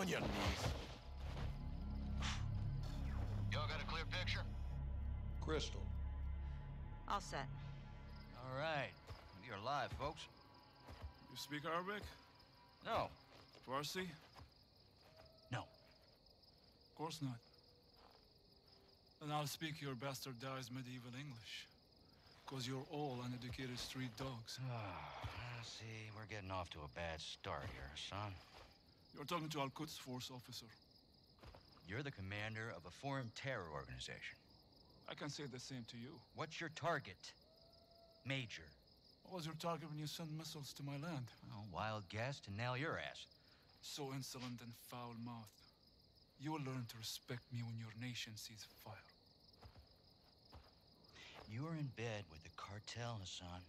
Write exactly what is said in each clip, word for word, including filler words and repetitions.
On your knees. Y'all got a clear picture? Crystal. All set. All right. You're alive, folks. You speak Arabic? No. Farsi? No. Of course not. Then I'll speak your bastardized medieval English. Because you're all uneducated street dogs. Ah, see, we're getting off to a bad start here, son. You're talking to Al-Quds Force officer. You're the commander of a foreign terror organization. I can say the same to you. What's your target, Major? What was your target when you sent missiles to my land? Oh, wild guess to nail your ass. So insolent and foul-mouthed. You'll learn to respect me when your nation sees fire. You're in bed with the cartel, Hassan.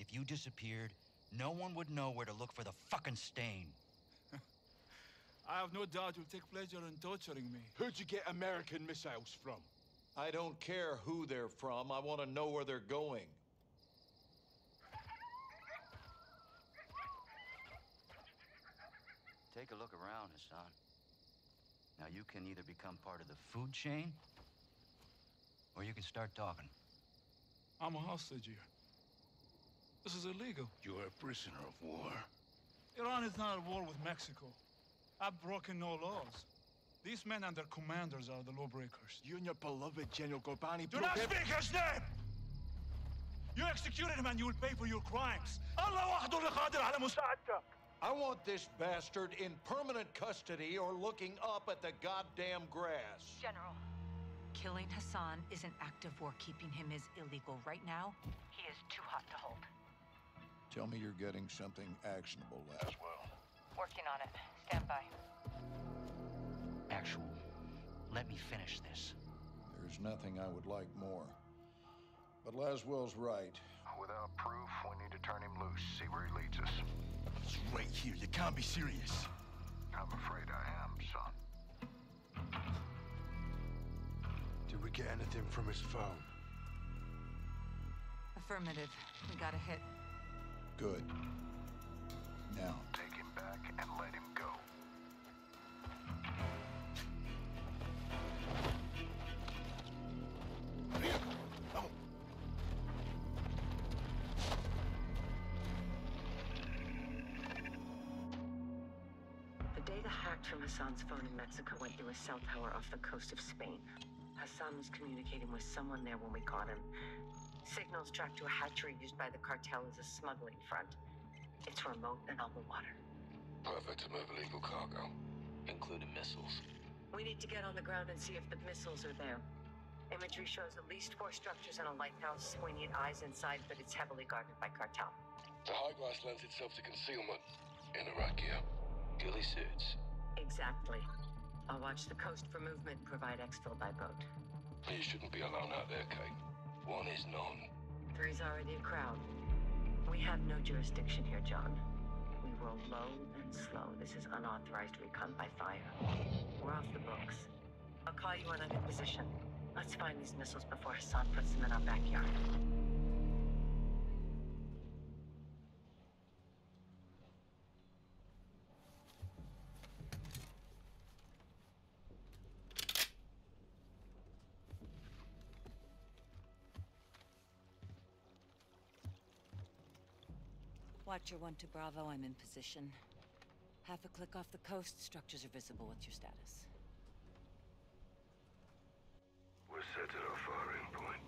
If you disappeared, no one would know where to look for the fucking stain. I have no doubt you'll take pleasure in torturing me. Who'd you get American missiles from? I don't care who they're from. I want to know where they're going. Take a look around, Hassan. Now you can either become part of the food chain, or you can start talking. I'm a hostage here. This is illegal. You're a prisoner of war. Iran is not at war with Mexico. I've broken no laws. These men and their commanders are the lawbreakers. You and your beloved General Gopani... Do not speak his name! You executed him and you will pay for your crimes. I want this bastard in permanent custody or looking up at the goddamn grass. General. Killing Hassan is an act of war. Keeping him is illegal. Right now, he is too hot to hold. Tell me you're getting something actionable, Laswell. Working on it. Stand by. Actual, let me finish this. There's nothing I would like more. But Laswell's right. Without proof, we need to turn him loose, see where he leads us. He's right here. You can't be serious. I'm afraid I am, son. Did we get anything from his phone? Affirmative. We got a hit. Good. Now. Take him back and let him go. The data hacked from Hassan's phone in Mexico went through a cell tower off the coast of Spain. Hassan was communicating with someone there when we caught him. Signals tracked to a hatchery used by the cartel as a smuggling front. It's remote and on the water. Perfect to move illegal cargo, including missiles. We need to get on the ground and see if the missiles are there. Imagery shows at least four structures and a lighthouse. We need eyes inside, but it's heavily guarded by cartel. The high glass lends itself to concealment in Iraqia. Ghillie suits. Exactly. I'll watch the coast for movement and provide exfil by boat. You shouldn't be alone out there, Cain. One is none. Three's already a crowd. We have no jurisdiction here, John. We roll low and slow. This is unauthorized recon by fire. We're off the books. I'll call you on a good position. Let's find these missiles before Hassan puts them in our backyard. Watcher one to Bravo, I'm in position. Half a click off the coast, structures are visible. What's your status? We're set at our firing point.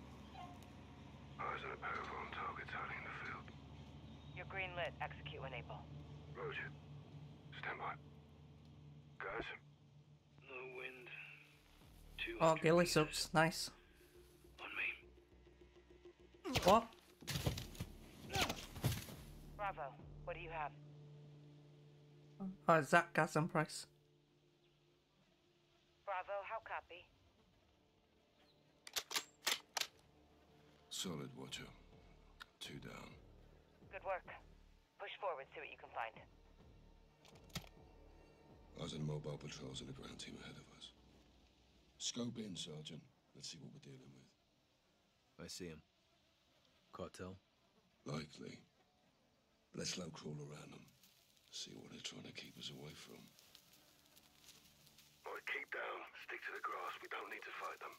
Eyes on a pair of on targets hiding in the field. You're green lit. Execute when able. Roger. Stand by. Guys? No wind. Oh, ghillie suits. Nice. On me. What? Bravo, what do you have? Oh, is that Gaz and Price? Bravo, how copy? Solid, Watcher. Two down. Good work. Push forward, see what you can find. Eyes and mobile patrols and a ground team ahead of us. Scope in, Sergeant. Let's see what we're dealing with. I see him. Cartel? Likely. Let's slow crawl around them, see what they're trying to keep us away from. Keep down. Stick to the grass. We don't need to fight them.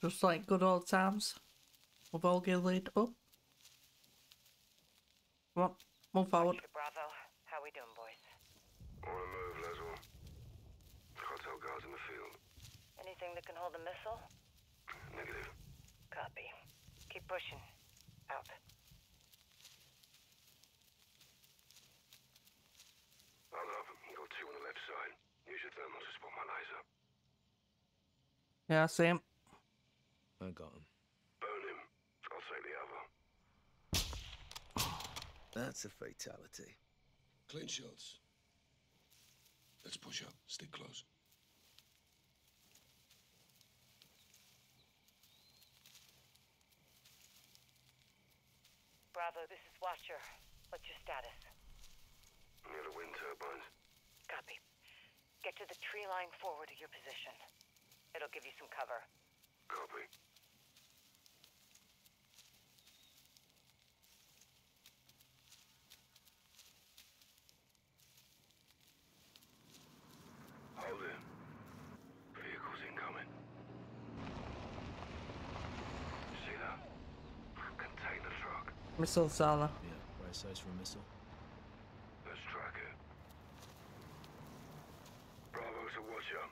Just like good old times. We've all get laid up. Come on. Move forward. Bravo. How we doing, boys? On the move, Laswell. Cartel guards in the field. Anything that can hold a missile? Negative. Copy. Keep pushing. Out. I'm up. You got two on the left side. Use your thermals to spot my laser. Yeah, I see him. I got him. Burn him. I'll take the other. That's a fatality. Clean shots. Let's push up. Stick close. Bravo, this is Watcher. What's your status? Near the wind turbines. Copy. Get to the tree line forward of your position. It'll give you some cover. Copy. Missile, Sala. Yeah, right size for a missile. Let's track it. Bravo to Watcher.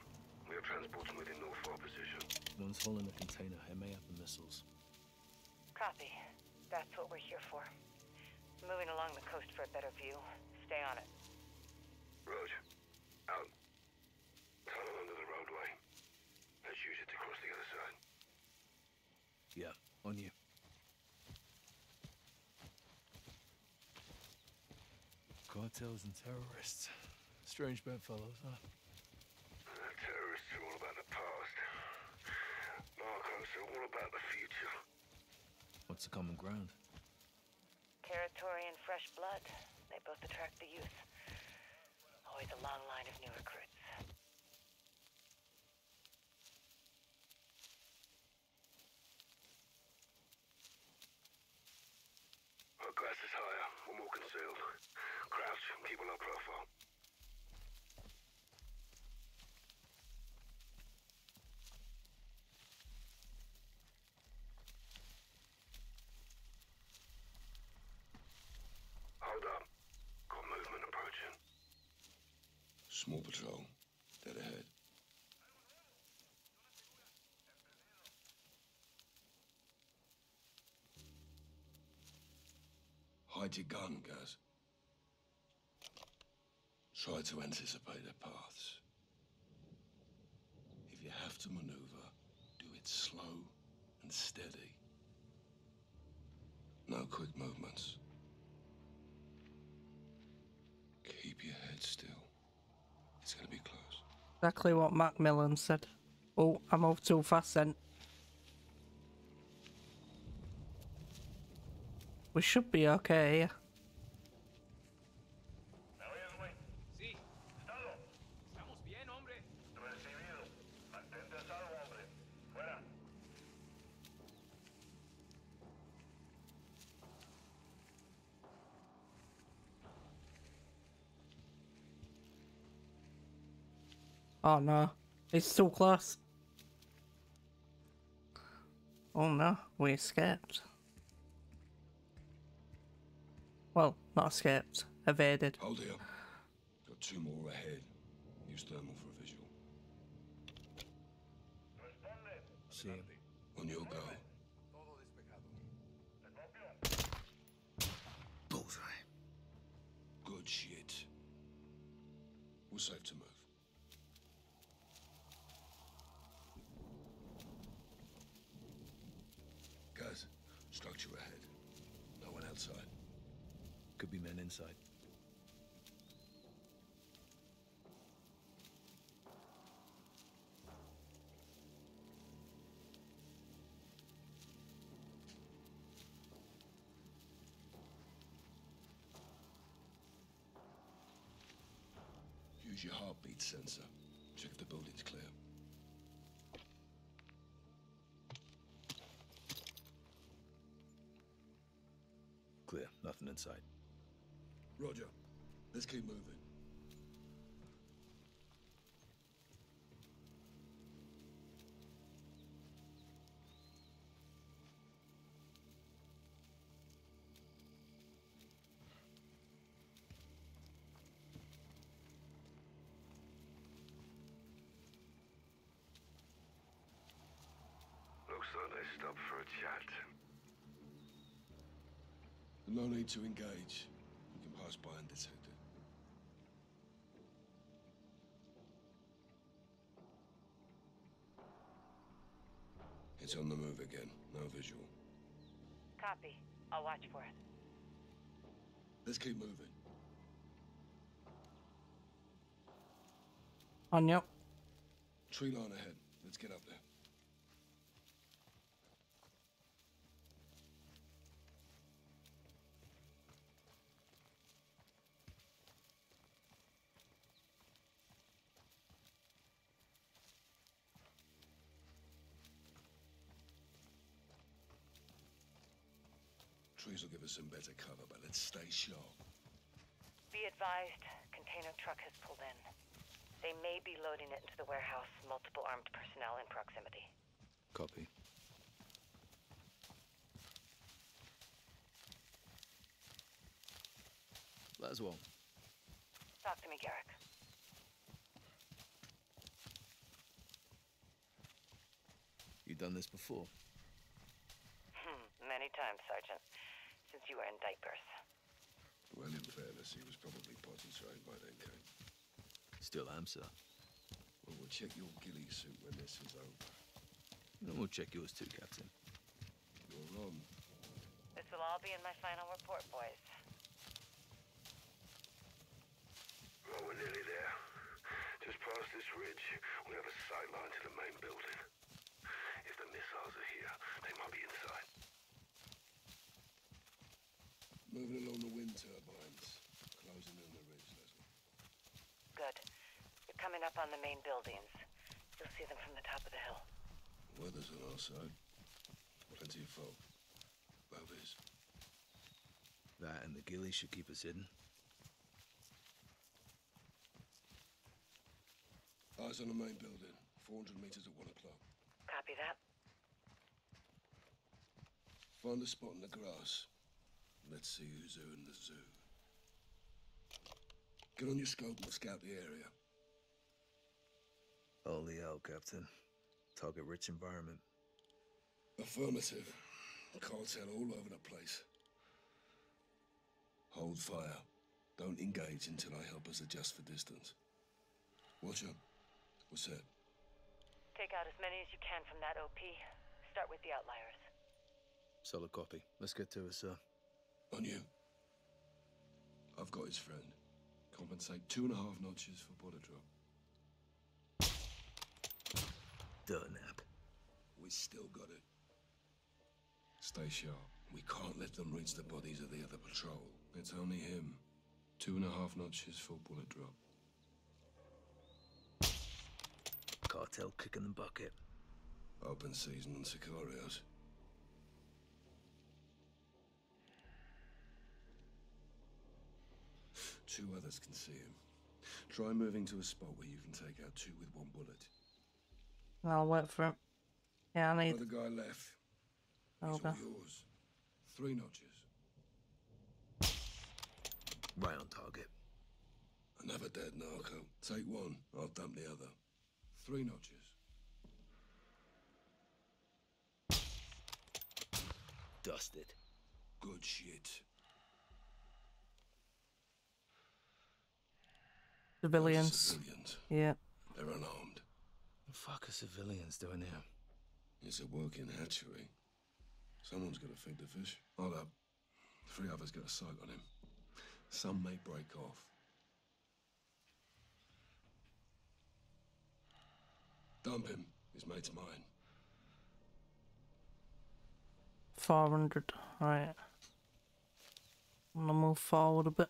We are transporting within north of our position. No one's holding the container. It may have the missiles. Copy. That's what we're here for. Moving along the coast for a better view. Stay on it. Roger. Out. Tunnel under the roadway. Let's use it to cross the other side. Yeah, on you. Cartels and terrorists. Strange bedfellows, huh? The terrorists are all about the past. Narcos are all about the future. What's the common ground? Territory and fresh blood. They both attract the youth. Always a long line of new recruits. Our glass is higher. We're more concealed. Crouch, keep a low profile. Hold up. Got movement approaching. Small patrol. Dead ahead. Hide your gun, Gaz. Try to anticipate their paths. If you have to maneuver, do it slow and steady. No quick movements. Keep your head still. It's going to be close. Exactly what Macmillan said. Oh, I moved too fast then. We should be okay here. Oh no, it's too close. Oh no, we escaped. Well, not escaped, evaded. Hold it up. Got two more ahead. Use thermal for a visual. See him. On your go. Bullseye. Good shit. We're safe to move. Guys, structure ahead. No one outside. Could be men inside. Use your heartbeat sensor. Check if the building's clear. Clear. Nothing inside. Roger. Let's keep moving. thought I'd stop for a chat. No need to engage. You can pass by undetected. It's on the move again. No visual. Copy. I'll watch for it. Let's keep moving. On you. Tree line ahead. Let's get up there. Trees will give us some better cover, but let's stay sharp. Be advised, container truck has pulled in. They may be loading it into the warehouse. Multiple armed personnel in proximity. Copy. Laswell. Talk to me, Garrick. You done this before? Hmm, many times, Sergeant. Since you were in diapers. Well, in fairness, he was probably potty trained by then, Cain. Still am, sir. Well, we'll check your ghillie suit when this is over. And we'll check yours too, Captain. You're on. This will all be in my final report, boys. Well, we're nearly there. Just past this ridge, we have a sight line to the main building. If the missiles are here, they might be inside. Moving along the wind turbines, closing in the ridge, Leslie. Good. You're coming up on the main buildings. You'll see them from the top of the hill. Weather's on our side. Plenty of fog. Bovies. That and the ghillie should keep us hidden. Eyes on the main building. four hundred meters at one o'clock. Copy that. Find a spot in the grass. Let's see who's who in the zoo. Get on your scope and scout the area. Only out, Captain. Target rich environment. Affirmative. Cartel all over the place. Hold fire. Don't engage until I help us adjust for distance. Watch out. What's that? Take out as many as you can from that O P. Start with the outliers. Solid copy. Let's get to it, sir. On you. I've got his friend. Compensate two and a half notches for border drop. Durnap. We still got it. Stay sharp. We can't let them reach the bodies of the other patrol. It's only him. Two and a half notches for bullet drop. Cartel kicking the bucket. Open season on sicarios. Two others can see him. Try moving to a spot where you can take out two with one bullet. I'll wait for him. Yeah, I need... Another guy left. He's okay. All yours. Three notches. Right on target. Another dead narco. Take one. I'll dump the other. Three notches. Dusted. Good shit. Civilians. civilians. Yeah. They're unarmed. What the fuck are civilians doing here? It's a working hatchery. Someone's got to feed the fish. Hold up. Three others got a sight on him. Some may break off. Dump him. His mate's mine. four hundred. Right. I'm gonna move forward a bit.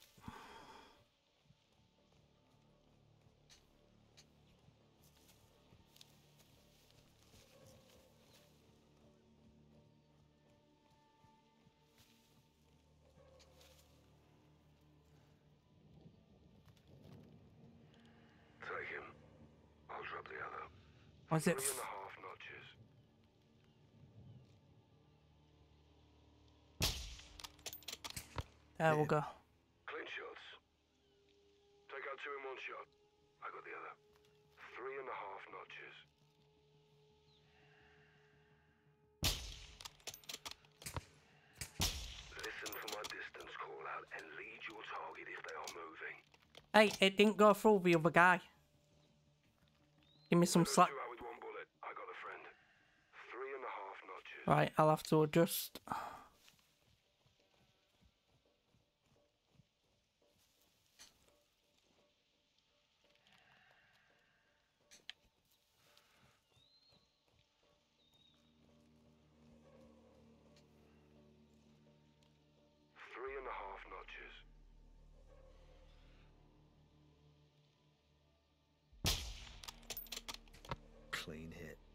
Was it three and a half notches? There we'll go. Clean shots. Take out two in one shot. I got the other. Three and a half notches. Hey, it didn't go through the other guy. Give me some slack. Right, I'll have to adjust.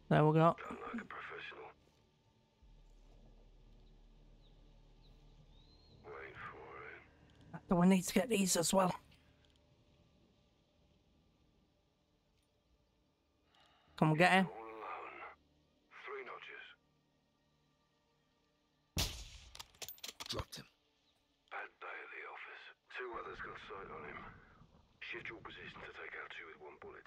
There we go. Like a professional. Wait for it. So we need to get these as well. Come get him. Three notches. Dropped him. Bad day at the office. Two others got sight on him. Shift your position to take out two with one bullet.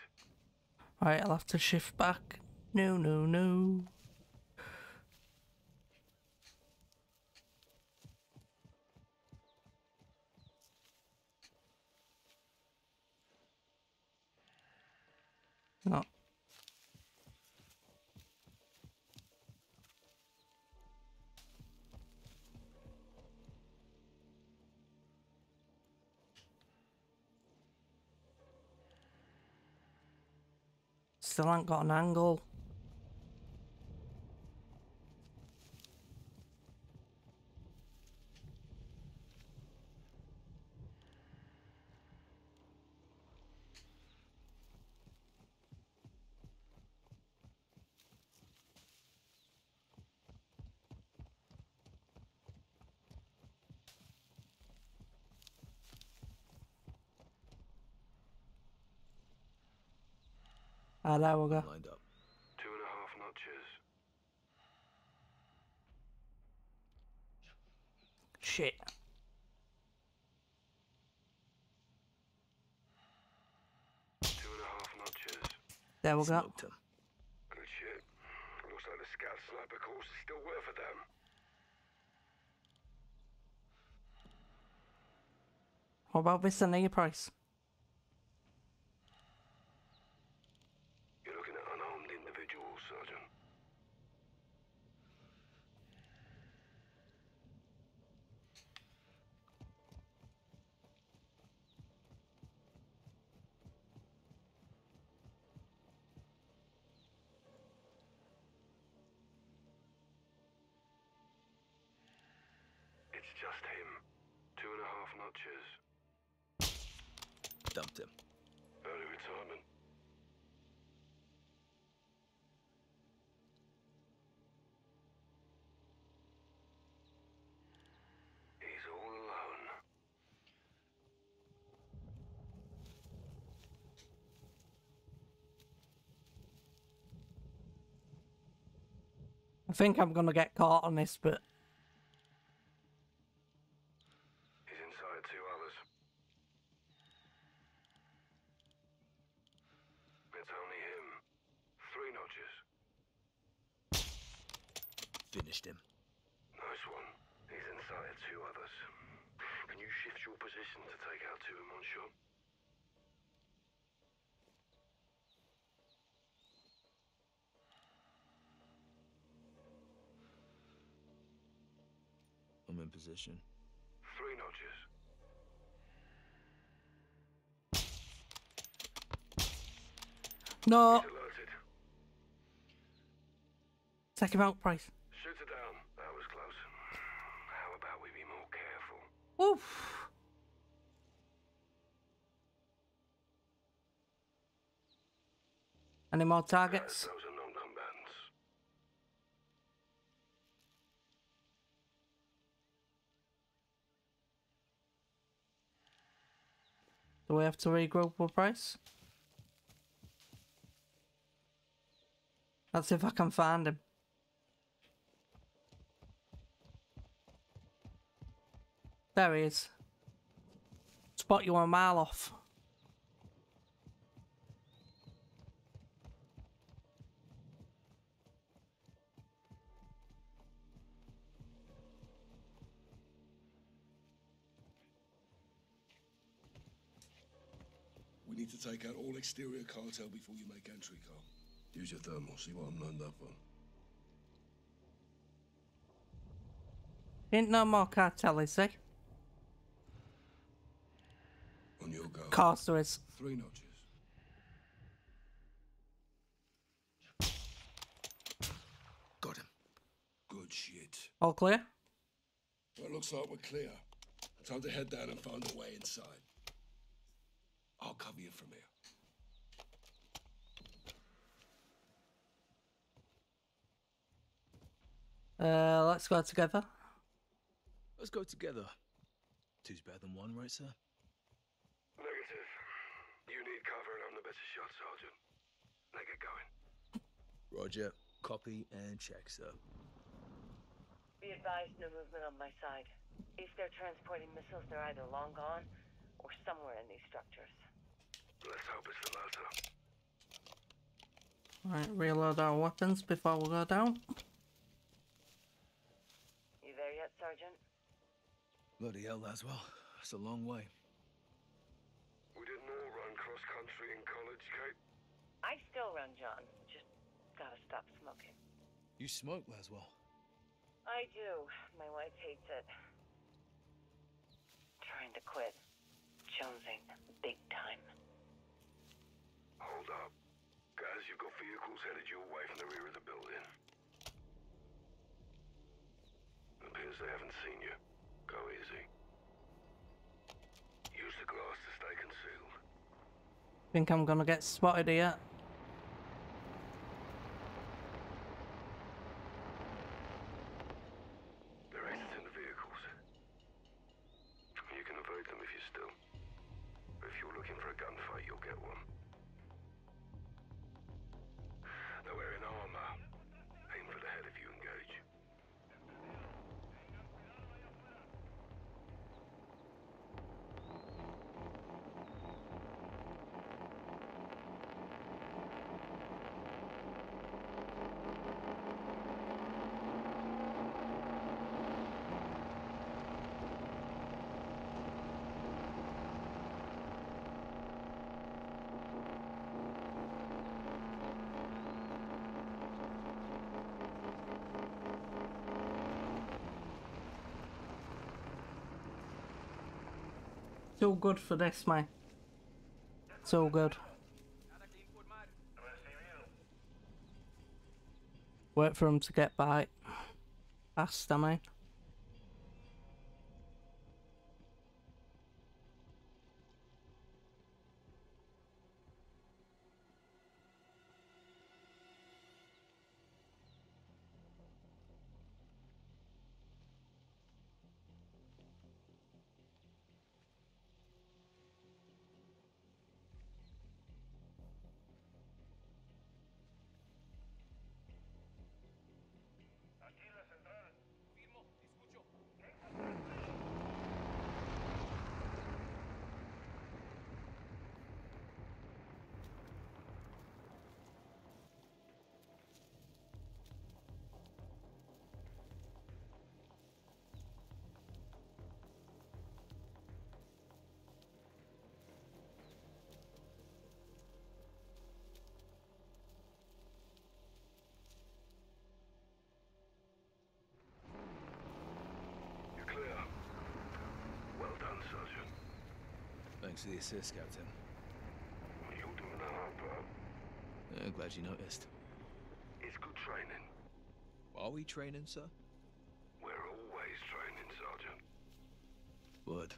Alright, I'll have to shift back. No, no, no. No. Still ain't got an angle. Ah, there we go. Lined up. Two and a half notches. Shit. Two and a half notches. There we go. Good shit. Looks like the scout sniper course is still worth for them. How about this and your price? Just him. Two and a half notches. Dumped him. Early retirement. He's all alone. I think I'm gonna get caught on this, but finished him. Nice one. He's inside two others. Can you shift your position to take out two in one shot? I'm in position. Three notches. No. Take him out, Price. Oof. Any more targets? Those are non-combatants. Do we have to regroup with Price? Let's see if I can find him. There he is. Spot you a mile off. need to take out all exterior cartel before you make entry, Carl. Use your thermal, see what I'm lined up on. Ain't no more cartel, is there? On your guard. Course there is. Three notches. Got him. Good shit. All clear? Well, it looks like we're clear. Time to head down and find a way inside. I'll cover you from here. Uh, let's go together. Let's go together. Two's better than one, right, sir? Negative. You need cover and I'm the better shot, Sergeant. Now get going. Roger. Copy and check, sir. Be advised, no movement on my side. If they're transporting missiles, they're either long gone or somewhere in these structures. Let's hope it's the latter. Alright, reload our weapons before we go down. You there yet, Sergeant? Bloody hell, Laswell. It's a long way. We didn't all run cross-country in college, Kate. I still run, John. Just gotta stop smoking. You smoke, Laswell? I do. My wife hates it. I'm trying to quit. Jonesing big time. Hold up. Guys, you've got vehicles headed your way from the rear of the building. It appears they haven't seen you. Go easy. Use the glass to stay concealed. Think I'm gonna get spotted here. So good for this, man. So good. Wait for him to get by. Faster, man. Thanks for the assist, Captain. You're doing a hard part. I'm glad you noticed. It's good training. Are we training, sir? We're always training, Sergeant. Good.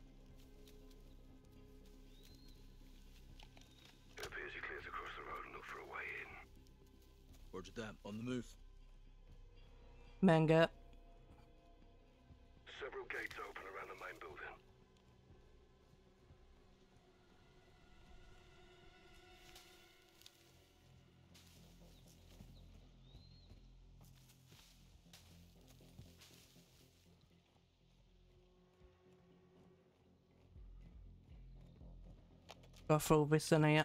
It appears he clears across the road and look for a way in. Roger that. On the move. Manga. Several gates open around the main building. Go through this in here.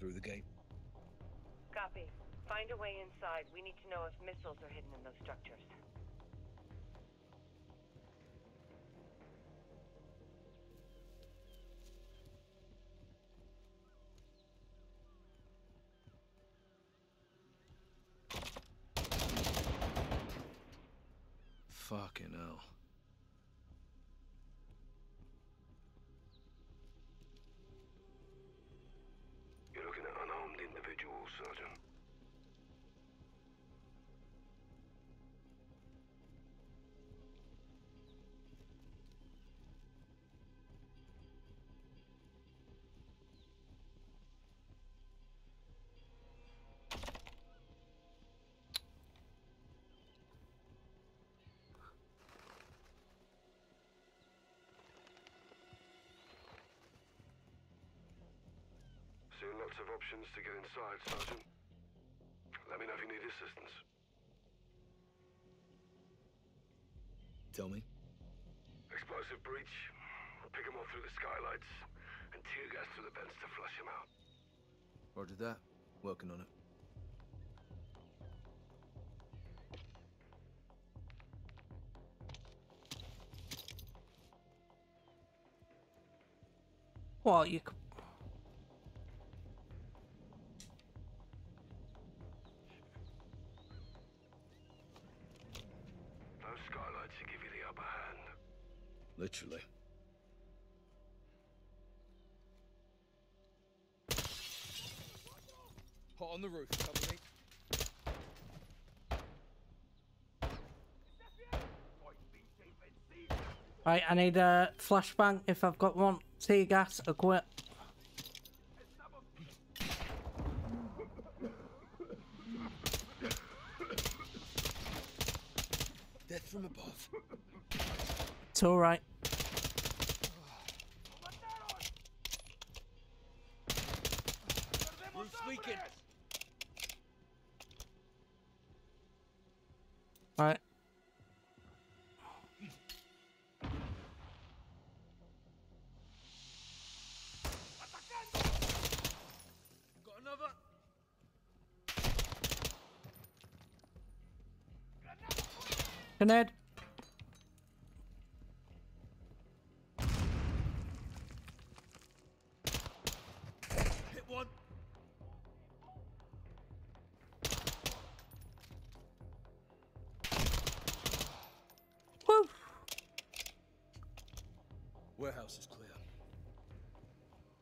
through the gate. Copy. Find a way inside. We need to know if missiles are hidden in those structures. Fucking hell. You're looking at unarmed individuals, Sergeant. Lots of options to get inside, Sergeant. Let me know if you need assistance. Tell me. Explosive breach. Pick them off through the skylights and tear gas through the vents to flush them out. Roger that. Working on it. Well, you could. Literally. Hot on the roof, cover me. Right, I need a flashbang if I've got one. Tear gas, I'll quit. Death from above. It's alright. Alright. Got another. Grenade. Warehouse is clear.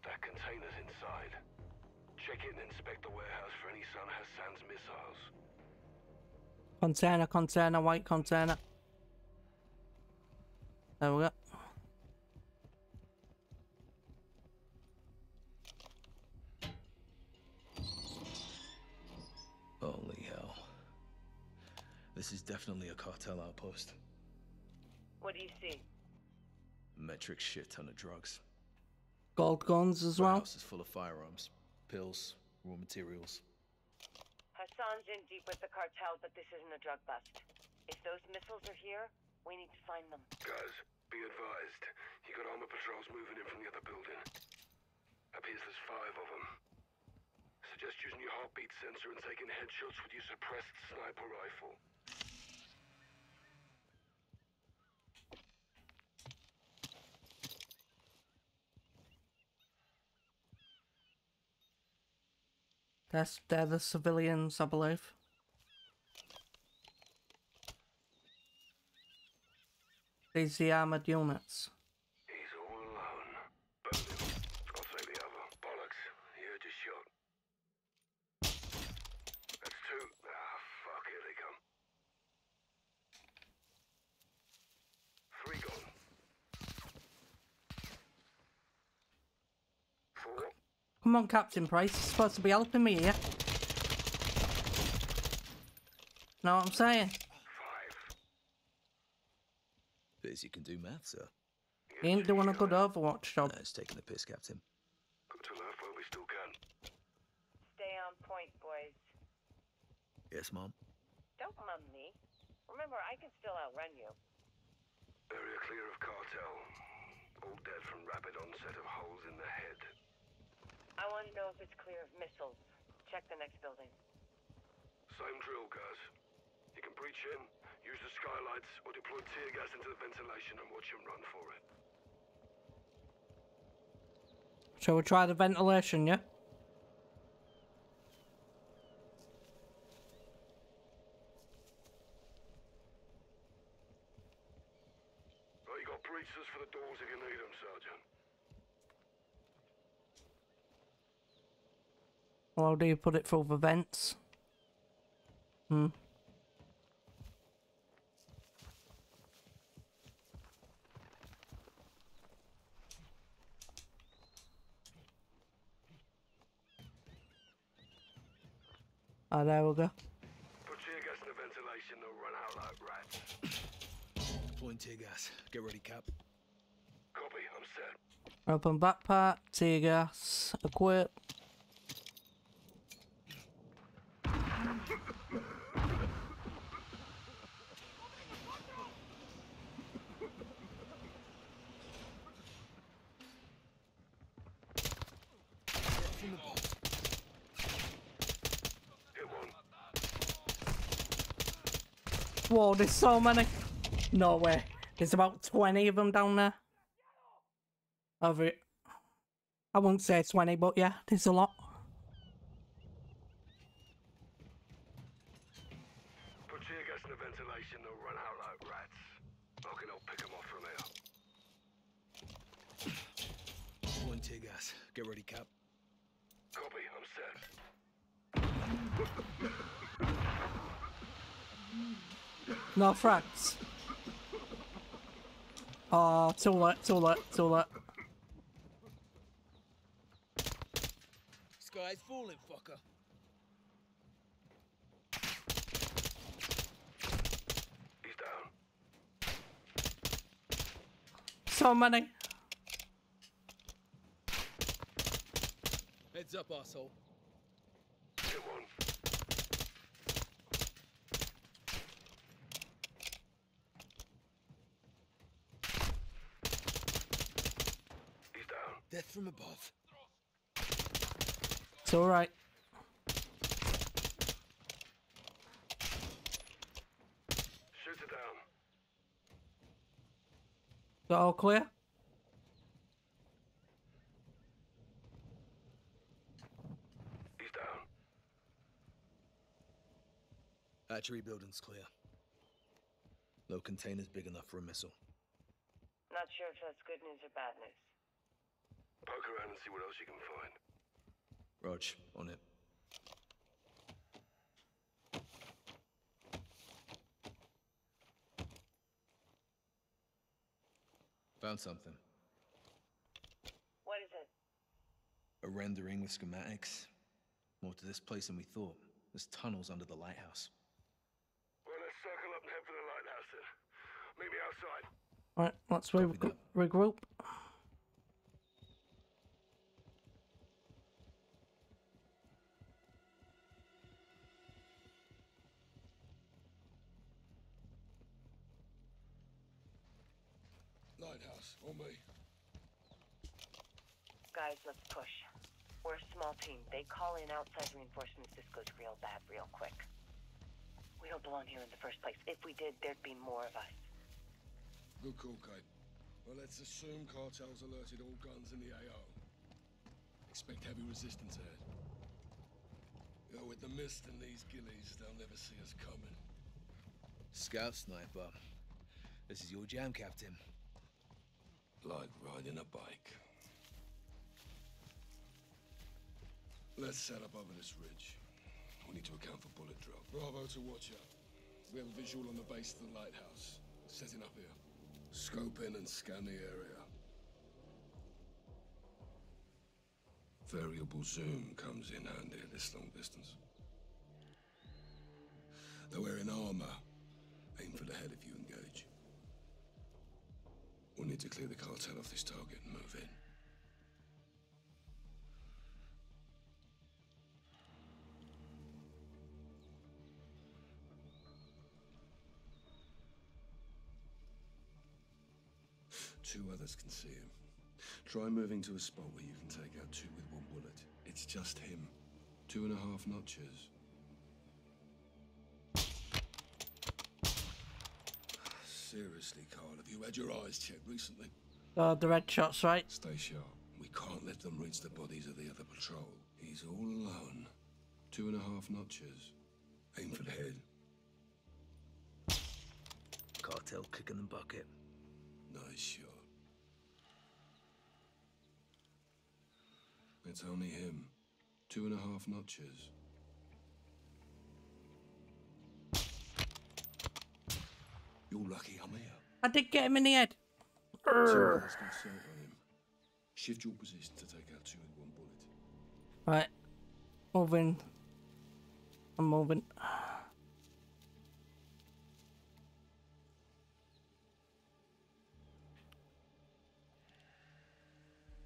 That container's inside. Check it and inspect the warehouse for any son Hassan's missiles. Container, container, white container. There we go. Holy hell. This is definitely a cartel outpost. What do you see? Metric shit ton of drugs. Gold guns as well. The house is full of firearms, pills, raw materials. Hassan's in deep with the cartel, but this isn't a drug bust. If those missiles are here, we need to find them. Guys, be advised. You got armor patrols moving in from the other building. Appears there's five of them. Suggest using your heartbeat sensor and taking headshots with your suppressed sniper rifle. That's, they're the civilians, I believe. These are the armoured units. He's all alone. Burn him. I'll take the other. Bollocks. He heard your shot. That's two. Ah, fuck. Here they come. Three gone. Four. Come on, Captain Price, you're supposed to be helping me here. Know what I'm saying? Five. Biz, you can do math, sir. He ain't doing a good Overwatch job. No, it's taking the piss, Captain. Good to laugh while we still can. Stay on point, boys. Yes, Mom? Don't mum me. Remember, I can still outrun you. Area clear of cartel. All dead from rapid onset of holes in the head. I want to know if it's clear of missiles. Check the next building. Same drill, guys. You can breach in, use the skylights, or deploy tear gas into the ventilation and watch them run for it. So we'll try the ventilation, yeah? Right, you got breaches for the doors if you need them, Sergeant. Well, do you put it through the vents? Hmm. Ah, oh, there we go. Put tear gas in the ventilation, they'll run out like rats. Deploying tear gas. Get ready, Cap. Copy, I'm set. Open backpack, tear gas, equip. Whoa, there's so many. No way. There's about twenty of them down there. Over it. I wouldn't say twenty, but yeah, there's a lot. Put tear gas in the ventilation, they'll run out like rats. I can help pick them off from here. One tear gas. Get ready, Cap. Copy, I'm set. No frags. Oh, too late, too late, too late. Sky's falling, fucker. He's down. So many. Heads up, asshole. Get one. Death from above. It's all right. Shoot it down. Is that all clear? He's down. Archery building's clear. No container's big enough for a missile. Not sure if that's good news or bad news. Poke around and see what else you can find. Rog, on it. Found something. What is it? A rendering with schematics. More to this place than we thought. There's tunnels under the lighthouse. Well, let's circle up and head for the lighthouse then. Meet me outside. Alright, let's regroup. regroup. Lighthouse, on me. Guys, let's push. We're a small team. They call in outside reinforcements. This goes real bad real quick. We don't belong here in the first place. If we did, there'd be more of us. Good call, Cain. Well, let's assume cartels alerted all guns in the A O. Expect heavy resistance ahead. You know, with the mist and these gillies, they'll never see us coming. Scout sniper. This is your jam, Captain. Like riding a bike. Let's set up over this ridge. We need to account for bullet drop. Bravo to watch out. We have a visual on the base of the lighthouse. Setting up here. Scope in and scan the area. Variable zoom comes in handy at this long distance. Though we're in armor, aim for the head if you engage. We'll need to clear the cartel off this target and move in. Two others can see him. Try moving to a spot where you can take out two with one bullet. It's just him. Two and a half notches. Seriously, Kyle, have you had your eyes checked recently? Oh, the red shots, right? Stay sharp. We can't let them reach the bodies of the other patrol. He's all alone. Two and a half notches. Aim for the head. Cartel kicking the bucket. Nice shot. It's only him. Two and a half notches. You're lucky I'm here. I did get him in the head. Err. Shift your position to take out two with one bullet. Right. Moving. I'm moving.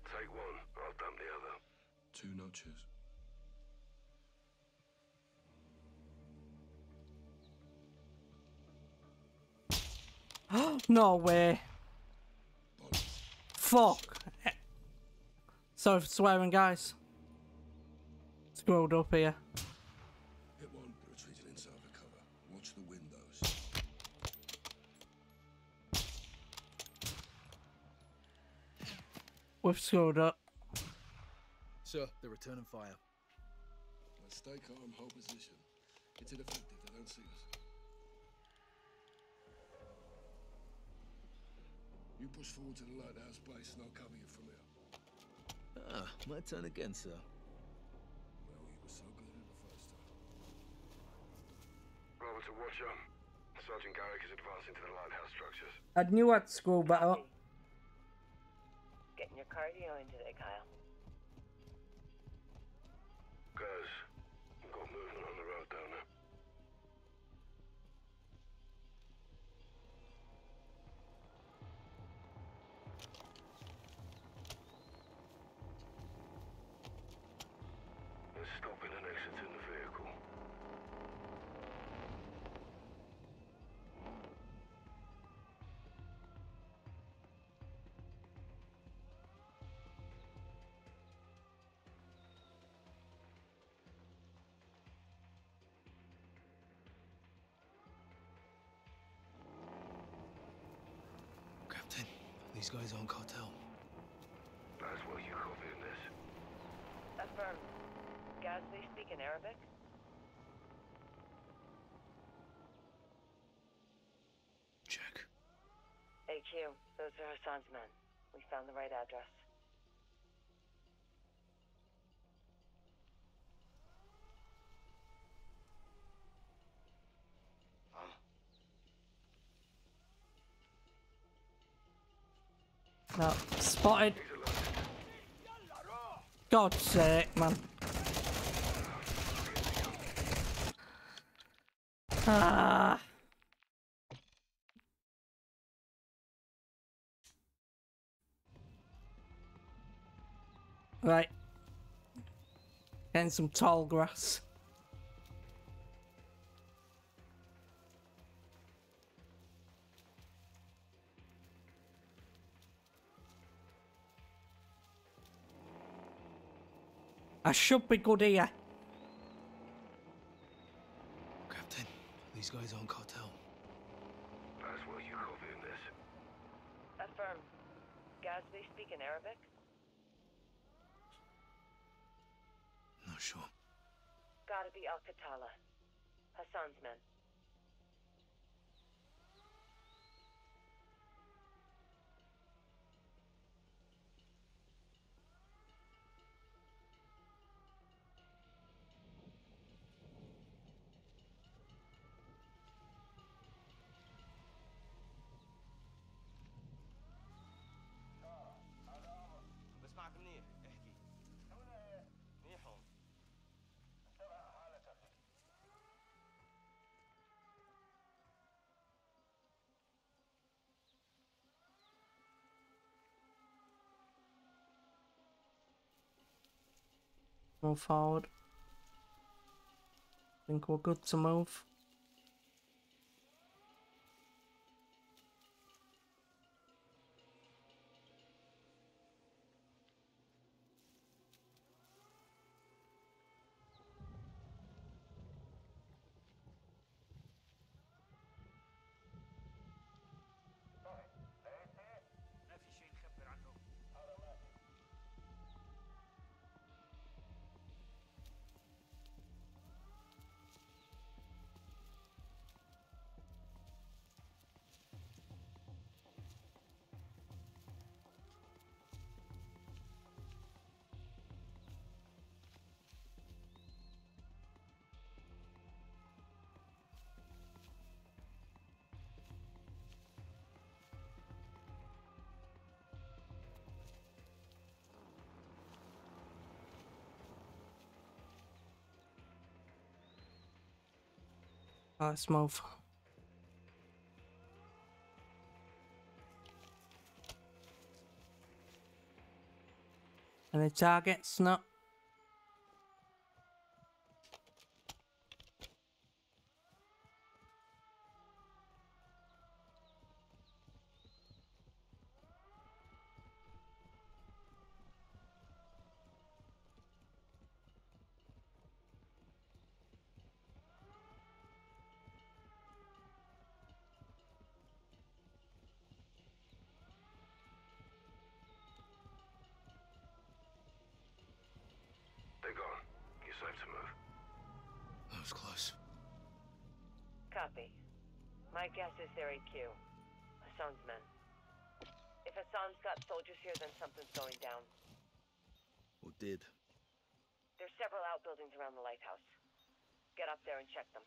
Take one, I'll dump the other. Two notches. No way. Bollocks. Fuck. Sorry for swearing, guys. Scrolled up here. Hit one, retreating inside the cover. Watch the windows. We've scrolled up. Sir, they're returning fire. Let's stay calm, hold position. It's ineffective, they don't see us. You push forward to the lighthouse base and I'll cover you from here. Ah, my turn again, sir. Well, you were so good in the first time. Robert to watcher. Sergeant Garrick is advancing to the lighthouse structures. I knew I'd scroll back up. Getting your cardio in today, Kyle. Guys, we've got movement on the road down there. Stopping and exiting the vehicle. Captain, these guys aren't cartel. That's what you copying this. Affirm. Gaz, they speak in Arabic? Check. A Q, those are Hassan's men. We found the right address. Huh? No, spotted. God's sake, man. Ah. Right. Getting some tall grass. I should be good here. These guys aren't cartel. That's what you copying this. Affirm. Gaz, they speak in Arabic? Not sure. Gotta be Al-Qatala. Hassan's men. Move forward. Think we're good to move. Let's move. Any targets? No. Their A Q. Hassan's men. If Hassan's got soldiers here, then something's going down. Or did. There's several outbuildings around the lighthouse. Get up there and check them.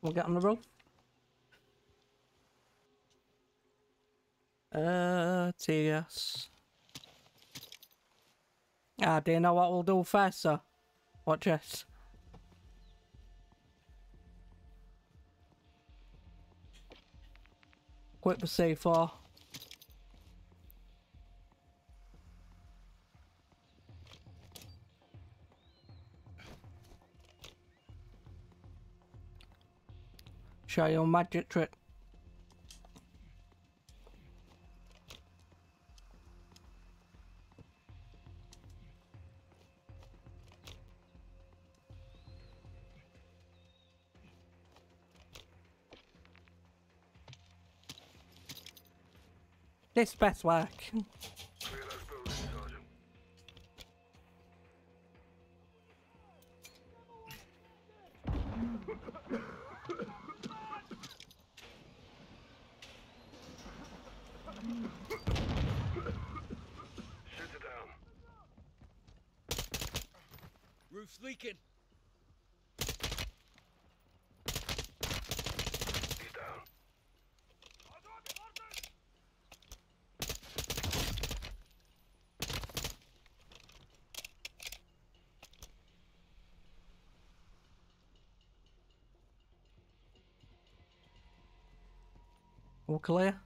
We'll get on the road. Uh, T S. Ah, do you know what we'll do first, sir? Watch this. Quick for C four. Show your magic trick. This best work. Leaking. He's down. All clear.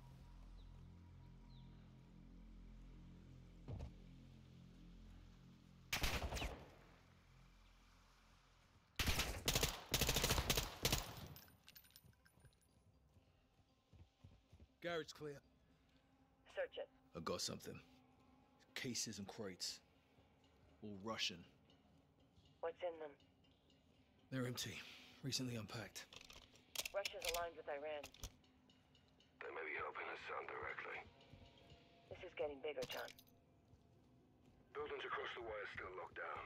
Garrett's clear. Search it. I got something. Cases and crates. All Russian. What's in them? They're empty. Recently unpacked. Russia's aligned with Iran. They may be helping Hassan directly. This is getting bigger, John. Buildings across the way are still locked down.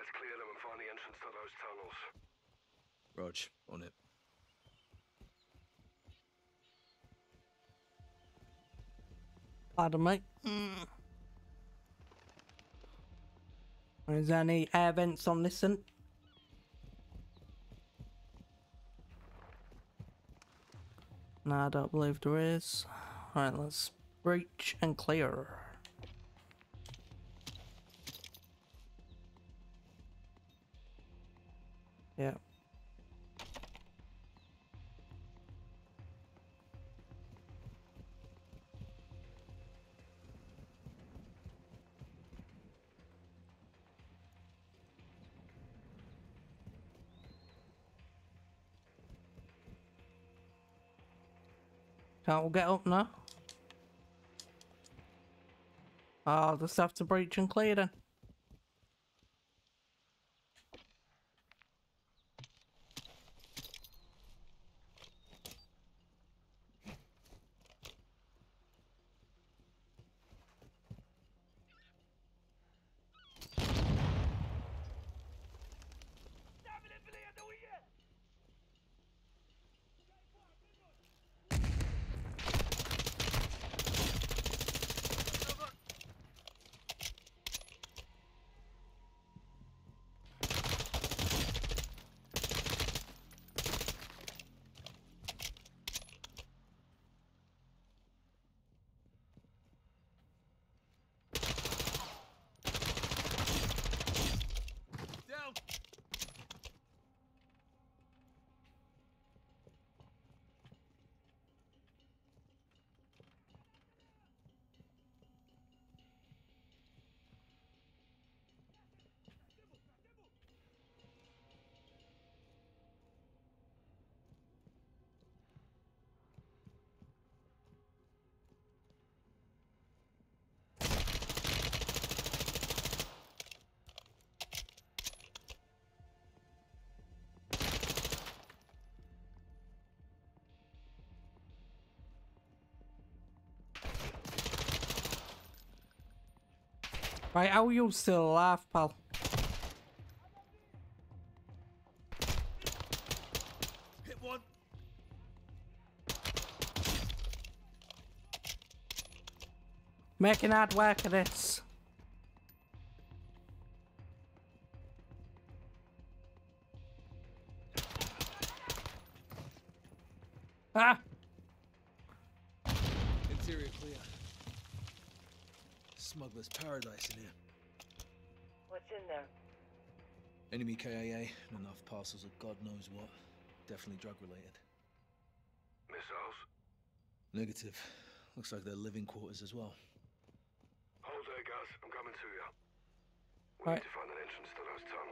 Let's clear them and find the entrance to those tunnels. Rog, on it. Pardon me. Mm. Is there any air vents on this end? No, I don't believe there is. Alright, let's breach and clear. Yeah. Can't we get up now? I'll just have to breach and clear then. Right, how are you still alive, pal? Hit one. Making hard work of this. Ah! Interior clear. Smuggler's paradise in here. What's in there? Enemy K I A and enough parcels of God knows what. Definitely drug related. Missiles? Negative. Looks like they're living quarters as well. Hold there, Gaz. I'm coming to you. We right. need to find an entrance to those tunnels.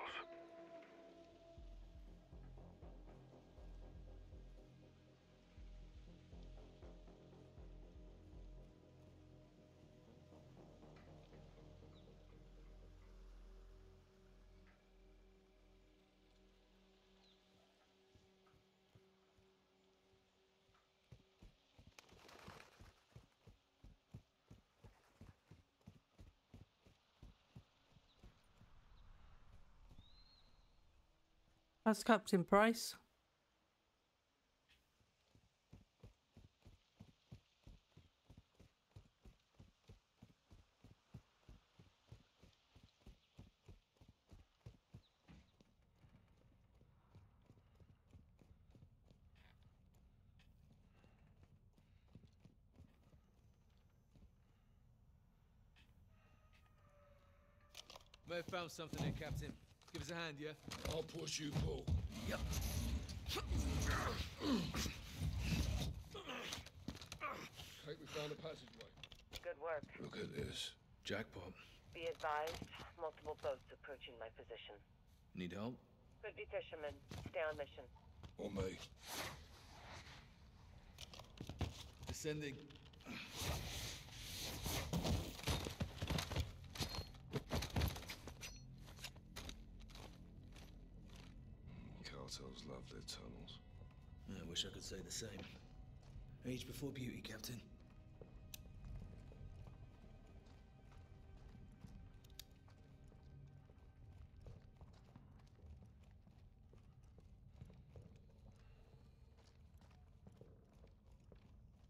That's Captain Price. May have found something there, Captain. Give us a hand, yeah? I'll push you, Paul. Yep. Kate, we found a passageway. Good work. Look at this. Jackpot. Be advised, multiple boats approaching my position. Need help? Could be fishermen. Stay on mission. Or me. Descending. Love their tunnels. I wish I could say the same. Age before beauty, Captain.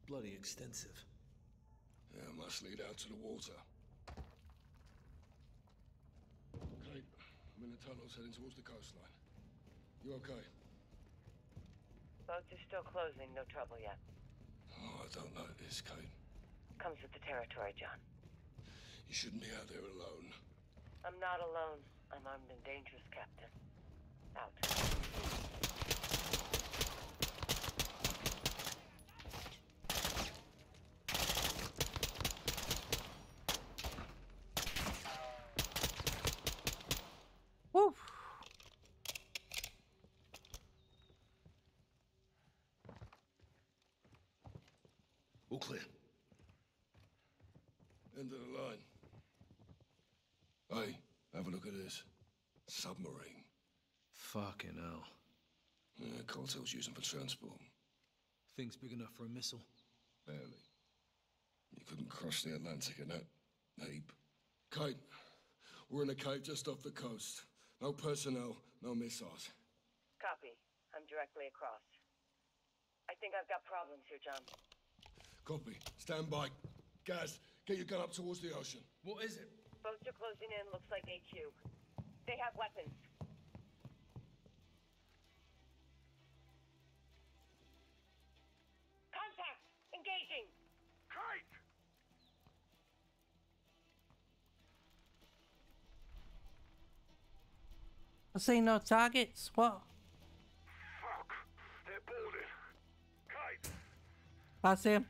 Bloody extensive. Yeah, must lead out to the water. Kate, I'm in the tunnels heading towards the coastline. You okay? Boats are still closing, no trouble yet. Oh, I don't like this, Kate. Comes with the territory, John. You shouldn't be out there alone. I'm not alone. I'm armed and dangerous, Captain. Out. Woof! All clear. End of the line. Hey, have a look at this. Submarine. Fucking hell. Yeah, cartels use them for transport. Thing's big enough for a missile. Barely. You couldn't cross the Atlantic in that heap. Kate, we're in a cave just off the coast. No personnel, no missiles. Copy. I'm directly across. I think I've got problems here, John. Copy. Stand by. Gaz, get your gun up towards the ocean. What is it? Boats are closing in. Looks like A Q. They have weapons. Contact! Engaging! Kite! I see no targets. What? Fuck! They're boarded. Kite! I see him.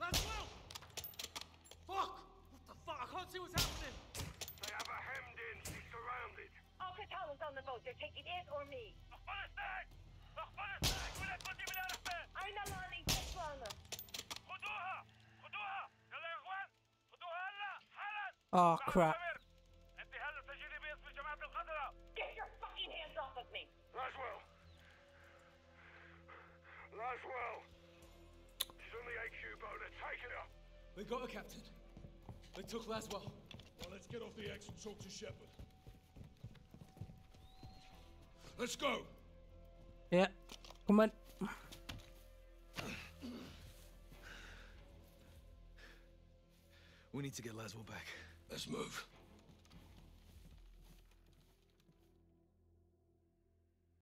Laswell! Fuck! What the fuck? I can't see what's happening! They have a hemmed in, she's surrounded. Al-Qatala's on the boat, they're taking it or me. Oh crap. Get your fucking hands off of me! Laswell! Laswell! She's on the A Q boat, they're taking her! They got her, Captain. They took Laswell. Well, let's get off the axe and talk to Shepard. Let's go. Yeah, come on. We need to get Laswell back. Let's move.